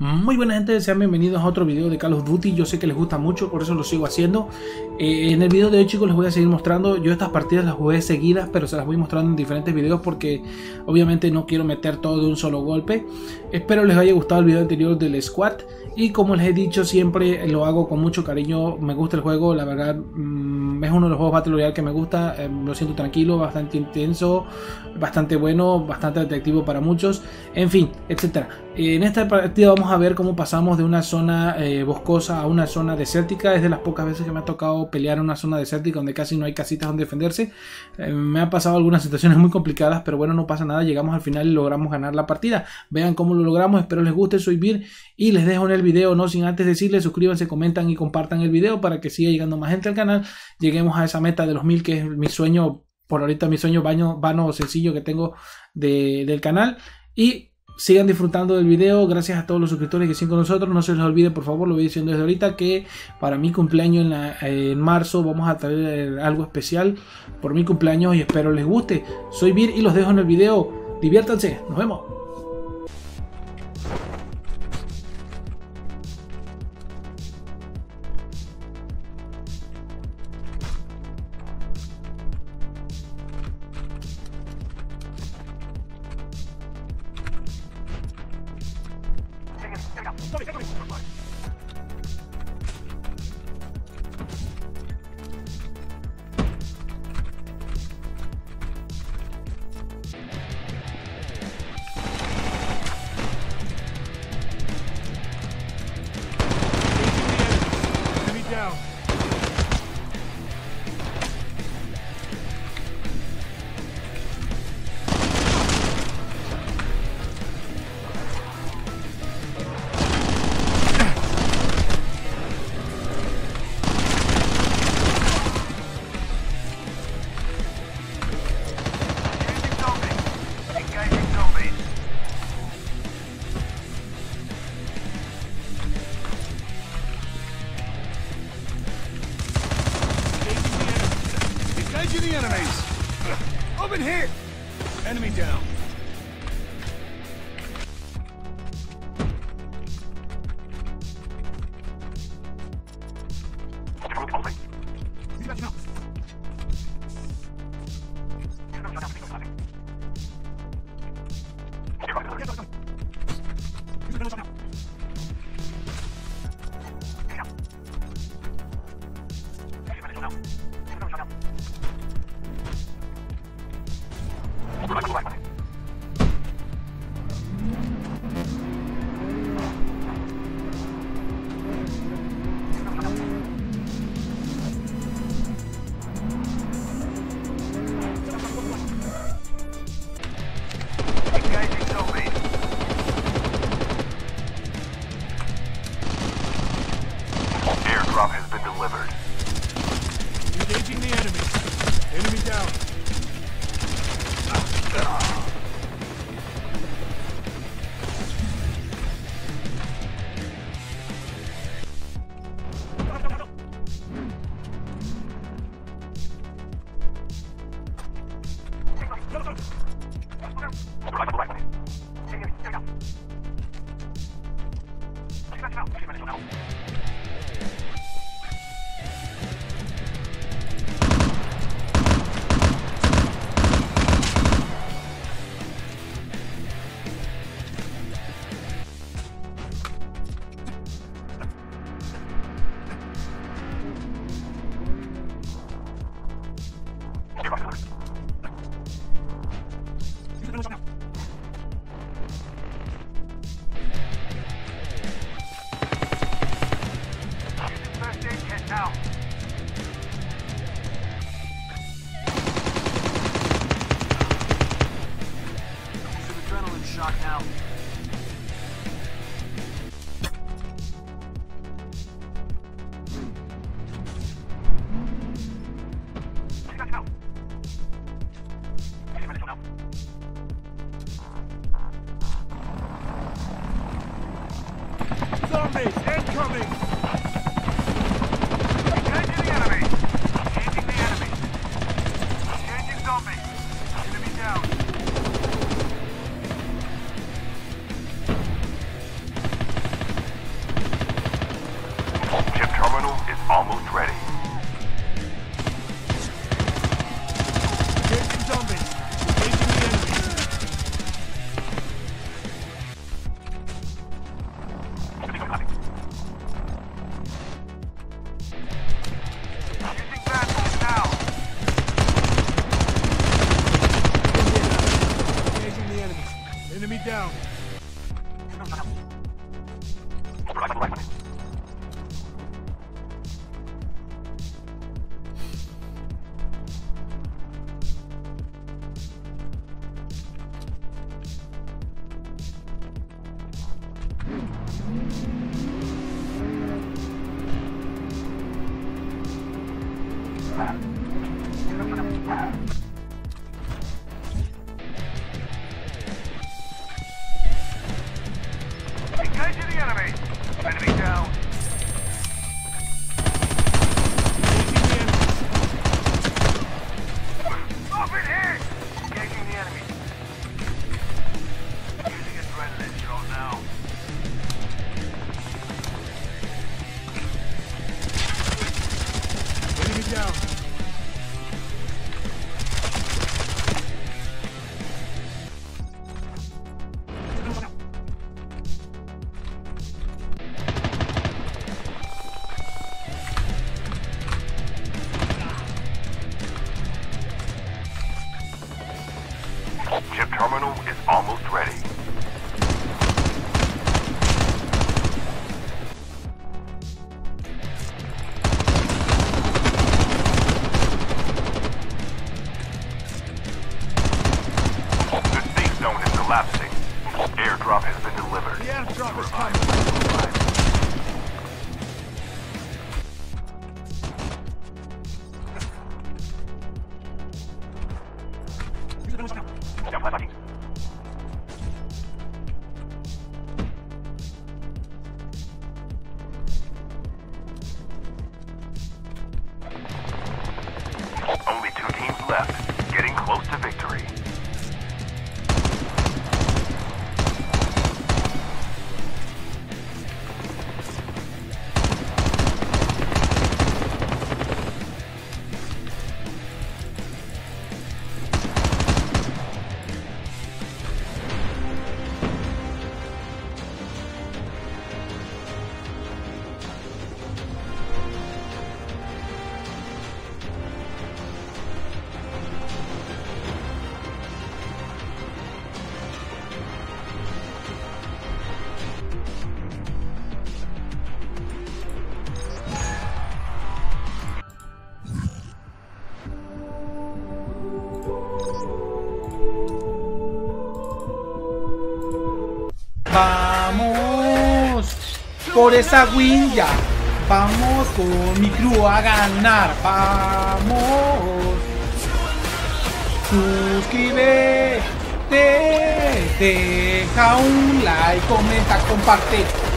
Muy buena gente, sean bienvenidos a otro video de Call of Duty. Yo sé que les gusta mucho, por eso lo sigo haciendo. En el video de hoy, chicos, les voy a seguir mostrando. Yo estas partidas las jugué seguidas, pero se las voy mostrando en diferentes videos porque obviamente no quiero meter todo de un solo golpe. Espero les haya gustado el video anterior del Squad. Y como les he dicho, siempre lo hago con mucho cariño. Me gusta el juego, la verdad, es uno de los juegos Battle Royale que me gusta. Lo siento tranquilo, bastante intenso, bastante bueno, bastante atractivo para muchos, en fin, etcétera. En esta partida vamos a ver cómo pasamos de una zona boscosa a una zona desértica. Es de las pocas veces que me ha tocado pelear en una zona desértica donde casi no hay casitas donde defenderse. Me han pasado algunas situaciones muy complicadas, pero bueno, no pasa nada. Llegamos al final y logramos ganar la partida. Vean cómo lo logramos, espero les guste. Soy Vir y les dejo en el video, no sin antes decirles, suscríbanse, comentan y compartan el video para que siga llegando más gente al canal. Lleguemos a esa meta de los 1000, que es mi sueño, por ahorita mi sueño vano sencillo que tengo del canal. Y sigan disfrutando del video, gracias a todos los suscriptores que siguen con nosotros. No se les olvide, por favor, lo voy diciendo desde ahorita, que para mi cumpleaños en marzo vamos a traer algo especial por mi cumpleaños y espero les guste. Soy Vir y los dejo en el video. Diviértanse, nos vemos. Hit! Enemy down. Zombies incoming! Vamos por esa win ya. Vamos con mi crew a ganar. Vamos. Suscríbete, deja un like, comenta, comparte.